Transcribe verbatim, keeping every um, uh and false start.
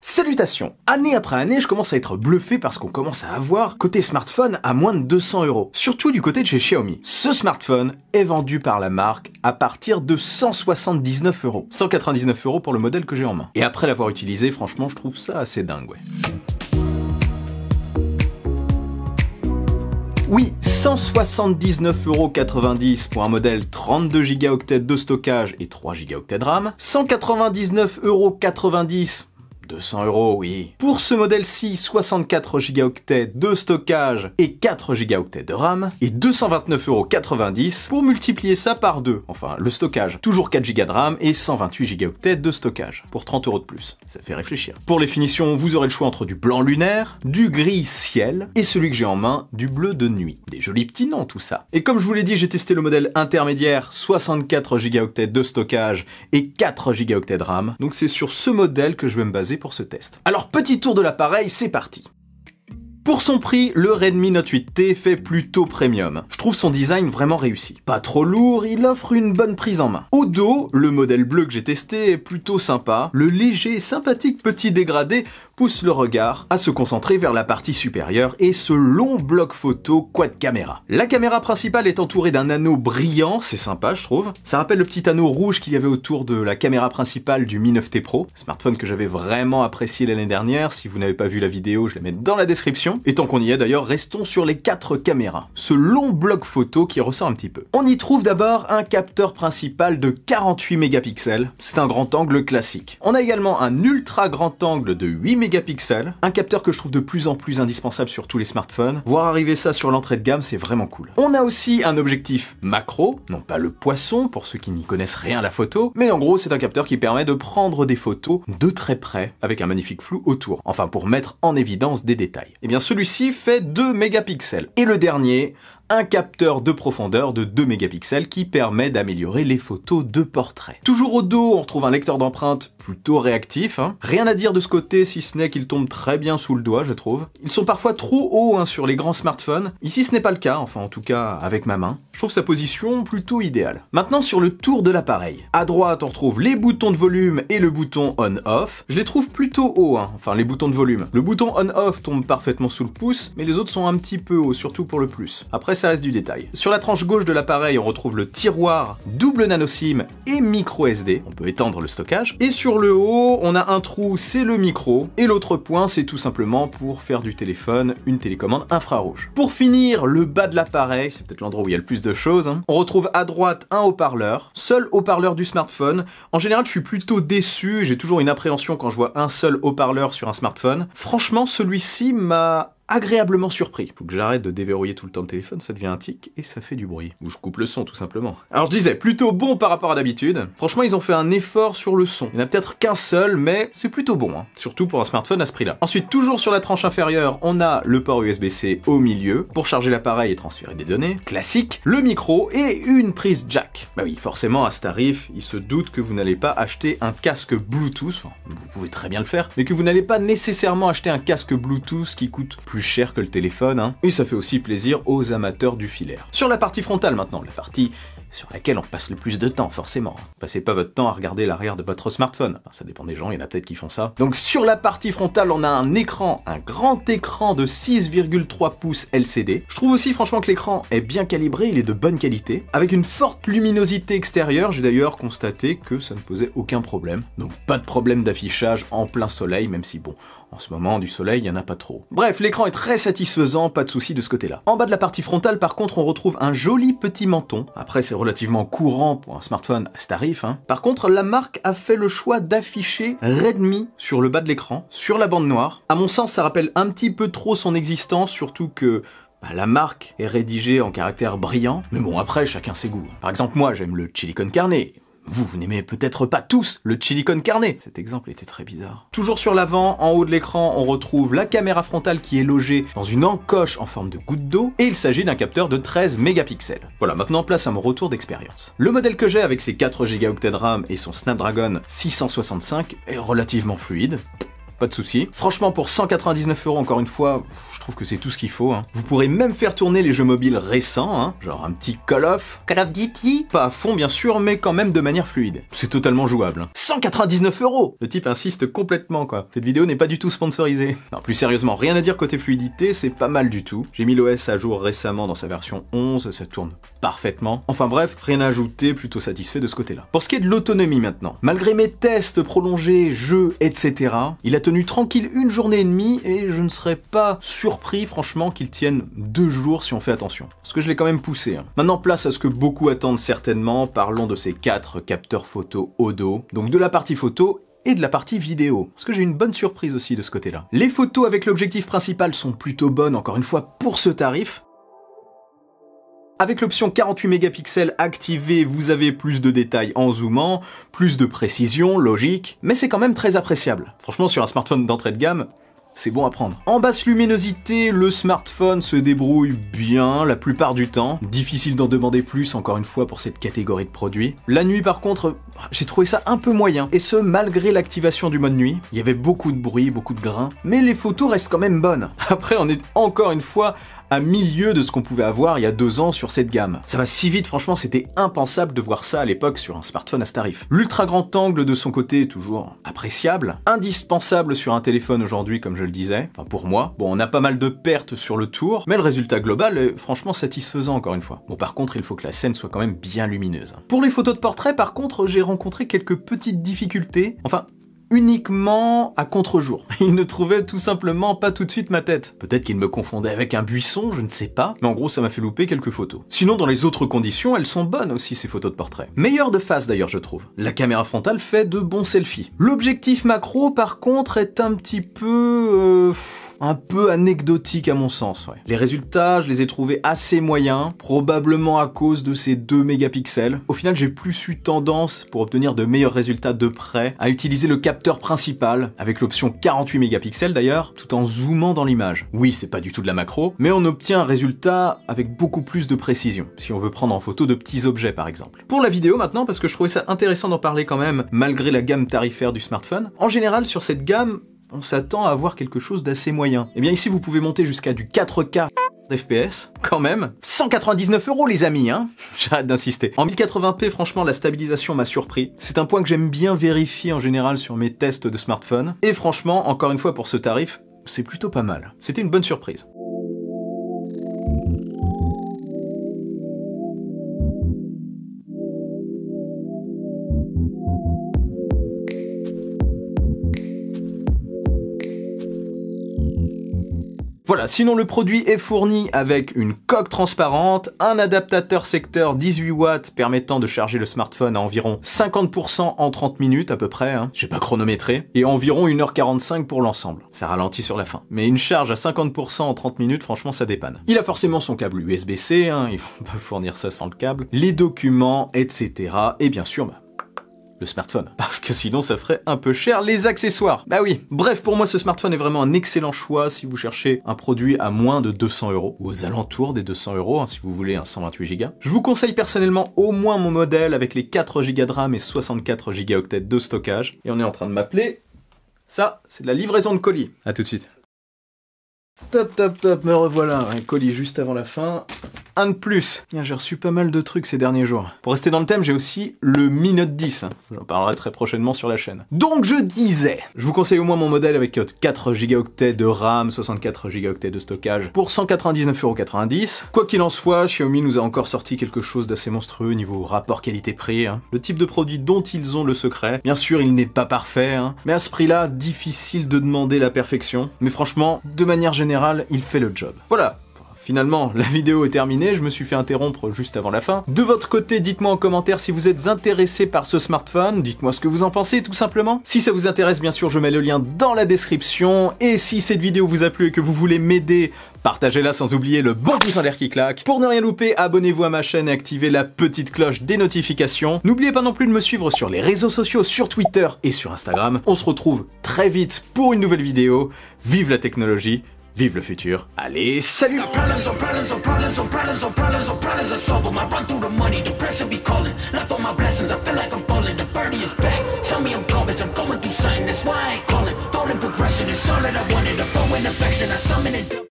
Salutations! Année après année, je commence à être bluffé parce qu'on commence à avoir côté smartphone à moins de deux cents euros. Surtout du côté de chez Xiaomi. Ce smartphone est vendu par la marque à partir de cent soixante-dix-neuf euros. cent quatre-vingt-dix-neuf euros pour le modèle que j'ai en main. Et après l'avoir utilisé, franchement, je trouve ça assez dingue, ouais. Oui, cent soixante-dix-neuf euros quatre-vingt-dix pour un modèle trente-deux gigaoctets de stockage et trois gigaoctets de RAM. cent quatre-vingt-dix-neuf euros quatre-vingt-dix. deux cents euros, oui. Pour ce modèle-ci, soixante-quatre gigaoctets de stockage et quatre gigaoctets de RAM, et deux cent vingt-neuf euros quatre-vingt-dix pour multiplier ça par deux, enfin le stockage. Toujours quatre giga de RAM et cent vingt-huit gigaoctets de stockage, pour trente euros de plus. Ça fait réfléchir. Pour les finitions, vous aurez le choix entre du blanc lunaire, du gris ciel, et celui que j'ai en main, du bleu de nuit. Des jolis petits noms, tout ça. Et comme je vous l'ai dit, j'ai testé le modèle intermédiaire, soixante-quatre gigaoctets de stockage et quatre gigaoctets de RAM, donc c'est sur ce modèle que je vais me baser pour ce test. Alors petit tour de l'appareil, c'est parti. Pour son prix, le Redmi Note huit T fait plutôt premium. Je trouve son design vraiment réussi. Pas trop lourd, il offre une bonne prise en main. Au dos, le modèle bleu que j'ai testé est plutôt sympa. Le léger et sympathique petit dégradé pousse le regard à se concentrer vers la partie supérieure et ce long bloc photo quad caméra. La caméra principale est entourée d'un anneau brillant, c'est sympa je trouve. Ça rappelle le petit anneau rouge qu'il y avait autour de la caméra principale du Mi neuf T Pro, smartphone que j'avais vraiment apprécié l'année dernière. Si vous n'avez pas vu la vidéo, je la mets dans la description. Et tant qu'on y est d'ailleurs, restons sur les quatre caméras. Ce long bloc photo qui ressort un petit peu. On y trouve d'abord un capteur principal de quarante-huit mégapixels. C'est un grand angle classique. On a également un ultra grand angle de huit mégapixels. Un capteur que je trouve de plus en plus indispensable sur tous les smartphones. Voir arriver ça sur l'entrée de gamme, c'est vraiment cool. On a aussi un objectif macro. Non pas le poisson, pour ceux qui n'y connaissent rien à la photo. Mais en gros, c'est un capteur qui permet de prendre des photos de très près. Avec un magnifique flou autour. Enfin, pour mettre en évidence des détails. Et bien, celui-ci fait deux mégapixels. Et le dernier, un capteur de profondeur de deux mégapixels qui permet d'améliorer les photos de portrait. Toujours au dos, on retrouve un lecteur d'empreintes plutôt réactif. Hein. Rien à dire de ce côté, si ce n'est qu'ils tombent très bien sous le doigt, je trouve. Ils sont parfois trop hauts hein, sur les grands smartphones. Ici, ce n'est pas le cas, enfin en tout cas avec ma main. Je trouve sa position plutôt idéale. Maintenant, sur le tour de l'appareil. À droite, on retrouve les boutons de volume et le bouton on-off. Je les trouve plutôt hauts, hein. Enfin les boutons de volume. Le bouton on-off tombe parfaitement sous le pouce, mais les autres sont un petit peu hauts, surtout pour le plus. Après, ça reste du détail. Sur la tranche gauche de l'appareil, on retrouve le tiroir, double nano SIM et micro S D. On peut étendre le stockage. Et sur le haut, on a un trou, c'est le micro. Et l'autre point, c'est tout simplement pour faire du téléphone une télécommande infrarouge. Pour finir, le bas de l'appareil, c'est peut-être l'endroit où il y a le plus de choses. Hein. On retrouve à droite un haut-parleur, seul haut-parleur du smartphone. En général, je suis plutôt déçu. J'ai toujours une appréhension quand je vois un seul haut-parleur sur un smartphone. Franchement, celui-ci m'a agréablement surpris. Faut que j'arrête de déverrouiller tout le temps le téléphone, ça devient un tic et ça fait du bruit. Ou je coupe le son tout simplement. Alors je disais, plutôt bon par rapport à d'habitude. Franchement, ils ont fait un effort sur le son. Il n'y en a peut-être qu'un seul, mais c'est plutôt bon, hein. Surtout pour un smartphone à ce prix-là. Ensuite, toujours sur la tranche inférieure, on a le port U S B C au milieu pour charger l'appareil et transférer des données. Classique, le micro et une prise jack. Bah oui, forcément, à ce tarif, ils se doutent que vous n'allez pas acheter un casque Bluetooth, enfin, vous pouvez très bien le faire, mais que vous n'allez pas nécessairement acheter un casque Bluetooth qui coûte plus cher que le téléphone, hein. Et ça fait aussi plaisir aux amateurs du filaire. Sur la partie frontale maintenant, la partie sur laquelle on passe le plus de temps, forcément. Passez pas votre temps à regarder l'arrière de votre smartphone. Enfin, ça dépend des gens, il y en a peut-être qui font ça. Donc sur la partie frontale, on a un écran, un grand écran de six virgule trois pouces L C D. Je trouve aussi franchement que l'écran est bien calibré, il est de bonne qualité. Avec une forte luminosité extérieure, j'ai d'ailleurs constaté que ça ne posait aucun problème. Donc pas de problème d'affichage en plein soleil, même si bon, en ce moment, du soleil, il n'y en a pas trop. Bref, l'écran est très satisfaisant, pas de souci de ce côté-là. En bas de la partie frontale, par contre, on retrouve un joli petit menton. Après, c'est relativement courant pour un smartphone à ce tarif. Hein. Par contre, la marque a fait le choix d'afficher Redmi sur le bas de l'écran, sur la bande noire. À mon sens, ça rappelle un petit peu trop son existence, surtout que bah, la marque est rédigée en caractères brillants. Mais bon, après, chacun ses goûts. Par exemple, moi, j'aime le chili con carne. Vous, vous n'aimez peut-être pas tous le chili con carne. Cet exemple était très bizarre. Toujours sur l'avant, en haut de l'écran, on retrouve la caméra frontale qui est logée dans une encoche en forme de goutte d'eau et il s'agit d'un capteur de treize mégapixels. Voilà, maintenant place à mon retour d'expérience. Le modèle que j'ai avec ses quatre gigaoctets de RAM et son Snapdragon six cent soixante-cinq est relativement fluide. pas de souci. Franchement, pour cent quatre-vingt-dix-neuf euros, encore une fois, je trouve que c'est tout ce qu'il faut, hein. Vous pourrez même faire tourner les jeux mobiles récents, hein, genre un petit Call of, Call of Duty, pas à fond bien sûr, mais quand même de manière fluide. C'est totalement jouable, hein. cent quatre-vingt-dix-neuf euros. Le type insiste complètement, quoi. Cette vidéo n'est pas du tout sponsorisée. Non, plus sérieusement, rien à dire côté fluidité, c'est pas mal du tout. J'ai mis l'O S à jour récemment dans sa version onze, ça tourne parfaitement. Enfin bref, rien à ajouter, plutôt satisfait de ce côté-là. Pour ce qui est de l'autonomie maintenant, malgré mes tests prolongés, jeux, et cetera, il a tenu tranquille une journée et demie et je ne serais pas surpris franchement qu'il tienne deux jours si on fait attention. Parce que je l'ai quand même poussé, hein. Maintenant place à ce que beaucoup attendent certainement, parlons de ces quatre capteurs photo au dos, donc de la partie photo et de la partie vidéo. Parce que j'ai une bonne surprise aussi de ce côté-là. Les photos avec l'objectif principal sont plutôt bonnes, encore une fois pour ce tarif. Avec l'option quarante-huit mégapixels activée, vous avez plus de détails en zoomant, plus de précision, logique, mais c'est quand même très appréciable. Franchement, sur un smartphone d'entrée de gamme, c'est bon à prendre. En basse luminosité, le smartphone se débrouille bien la plupart du temps. Difficile d'en demander plus, encore une fois, pour cette catégorie de produits. La nuit, par contre, j'ai trouvé ça un peu moyen. Et ce, malgré l'activation du mode nuit. Il y avait beaucoup de bruit, beaucoup de grains. Mais les photos restent quand même bonnes. Après, on est encore une fois à milieu de ce qu'on pouvait avoir il y a deux ans sur cette gamme. Ça va si vite, franchement, c'était impensable de voir ça à l'époque sur un smartphone à ce tarif. L'ultra grand angle de son côté est toujours appréciable. Indispensable sur un téléphone aujourd'hui, comme je le disais. Enfin, pour moi. Bon, on a pas mal de pertes sur le tour, mais le résultat global est franchement satisfaisant, encore une fois. Bon, par contre, il faut que la scène soit quand même bien lumineuse. Pour les photos de portrait, par contre, j'ai rencontré quelques petites difficultés. Enfin, uniquement à contre-jour. Il ne trouvait tout simplement pas tout de suite ma tête. Peut-être qu'il me confondait avec un buisson, je ne sais pas, mais en gros ça m'a fait louper quelques photos. Sinon dans les autres conditions, elles sont bonnes aussi ces photos de portrait. Meilleures de face d'ailleurs je trouve. La caméra frontale fait de bons selfies. L'objectif macro par contre est un petit peu... Euh, un peu anecdotique à mon sens, ouais. Les résultats, je les ai trouvés assez moyens, probablement à cause de ces deux mégapixels. Au final j'ai plus eu tendance, pour obtenir de meilleurs résultats de près, à utiliser le cap principal, avec l'option quarante-huit mégapixels d'ailleurs, tout en zoomant dans l'image. Oui, c'est pas du tout de la macro, mais on obtient un résultat avec beaucoup plus de précision, si on veut prendre en photo de petits objets par exemple. Pour la vidéo maintenant, parce que je trouvais ça intéressant d'en parler quand même, malgré la gamme tarifaire du smartphone, en général sur cette gamme, on s'attend à avoir quelque chose d'assez moyen. Et bien ici vous pouvez monter jusqu'à du quatre K F P S, quand même. cent quatre-vingt-dix-neuf euros les amis, hein. J'arrête d'insister. En mille quatre-vingts p, franchement, la stabilisation m'a surpris. C'est un point que j'aime bien vérifier en général sur mes tests de smartphone. Et franchement, encore une fois, pour ce tarif, c'est plutôt pas mal. C'était une bonne surprise. Voilà, sinon le produit est fourni avec une coque transparente, un adaptateur secteur dix-huit watts permettant de charger le smartphone à environ cinquante pour cent en trente minutes à peu près, hein. J'ai pas chronométré, et environ une heure quarante-cinq pour l'ensemble. Ça ralentit sur la fin. Mais une charge à cinquante pour cent en trente minutes, franchement ça dépanne. Il a forcément son câble U S B C, hein, ils vont pas fournir ça sans le câble, les documents, et cetera. Et bien sûr, bah, le smartphone. Parce que sinon ça ferait un peu cher les accessoires. Bah oui. Bref, pour moi ce smartphone est vraiment un excellent choix si vous cherchez un produit à moins de deux cents euros ou aux alentours des deux cents euros, hein, si vous voulez un cent vingt-huit gigas. Je vous conseille personnellement au moins mon modèle avec les quatre gigas de RAM et soixante-quatre gigaoctets de stockage. Et on est en train de m'appeler. Ça, c'est de la livraison de colis. À tout de suite. Top, top, top, me revoilà. Un colis juste avant la fin. Un de plus. J'ai reçu pas mal de trucs ces derniers jours. Pour rester dans le thème, j'ai aussi le Mi Note dix. Hein. J'en parlerai très prochainement sur la chaîne. Donc je disais, je vous conseille au moins mon modèle avec quatre gigaoctets de RAM, soixante-quatre gigaoctets de stockage pour cent quatre-vingt-dix-neuf euros quatre-vingt-dix. Quoi qu'il en soit, Xiaomi nous a encore sorti quelque chose d'assez monstrueux niveau rapport qualité-prix. Hein. Le type de produit dont ils ont le secret. Bien sûr, il n'est pas parfait, hein, mais à ce prix-là, difficile de demander la perfection. Mais franchement, de manière générale, il fait le job. Voilà. Finalement, la vidéo est terminée, je me suis fait interrompre juste avant la fin. De votre côté, dites-moi en commentaire si vous êtes intéressé par ce smartphone, dites-moi ce que vous en pensez tout simplement. Si ça vous intéresse, bien sûr, je mets le lien dans la description. Et si cette vidéo vous a plu et que vous voulez m'aider, partagez-la sans oublier le bon pouce en l'air qui claque. Pour ne rien louper, abonnez-vous à ma chaîne et activez la petite cloche des notifications. N'oubliez pas non plus de me suivre sur les réseaux sociaux, sur Twitter et sur Instagram. On se retrouve très vite pour une nouvelle vidéo. Vive la technologie! Vive le futur. Allez, salut! Got problems on problems on problems on problems on problems on problems I solve them. I run through the money, depression be calling. Left on my blessings, I feel like I'm falling. The birdie is back, tell me I'm garbage. I'm going through something, that's why I ain't calling. progression. It's all that I wanted, a foe and affection, I summon it.